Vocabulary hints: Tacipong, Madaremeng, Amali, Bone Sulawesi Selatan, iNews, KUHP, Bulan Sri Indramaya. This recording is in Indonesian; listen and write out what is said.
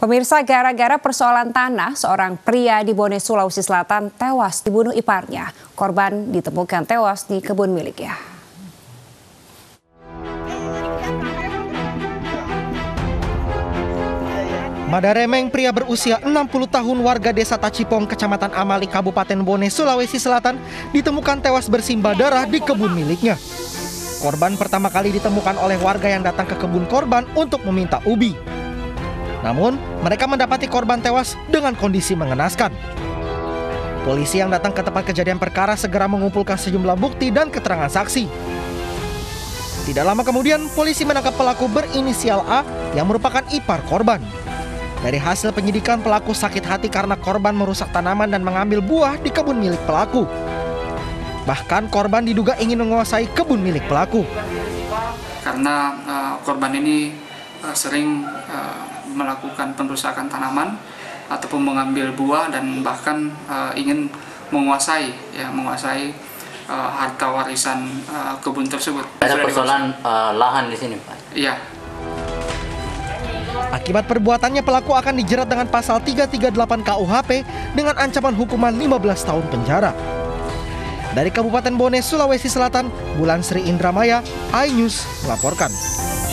Pemirsa, gara-gara persoalan tanah, seorang pria di Bone Sulawesi Selatan tewas dibunuh iparnya. Korban ditemukan tewas di kebun miliknya. Madaremeng, pria berusia 60 tahun warga desa Tacipong, kecamatan Amali, Kabupaten Bone, Sulawesi Selatan, ditemukan tewas bersimbah darah di kebun miliknya. Korban pertama kali ditemukan oleh warga yang datang ke kebun korban untuk meminta ubi. Namun, mereka mendapati korban tewas dengan kondisi mengenaskan. Polisi yang datang ke tempat kejadian perkara segera mengumpulkan sejumlah bukti dan keterangan saksi. Tidak lama kemudian, polisi menangkap pelaku berinisial A yang merupakan ipar korban. Dari hasil penyidikan, pelaku sakit hati karena korban merusak tanaman dan mengambil buah di kebun milik pelaku. Bahkan korban diduga ingin menguasai kebun milik pelaku. Karena korban ini sering melakukan perusakan tanaman ataupun mengambil buah dan bahkan ingin menguasai harta warisan kebun tersebut. Ada persoalan lahan di sini, Pak. Iya. Akibat perbuatannya, pelaku akan dijerat dengan pasal 338 KUHP dengan ancaman hukuman 15 tahun penjara. Dari Kabupaten Bone, Sulawesi Selatan, Bulan Sri Indramaya, iNews melaporkan.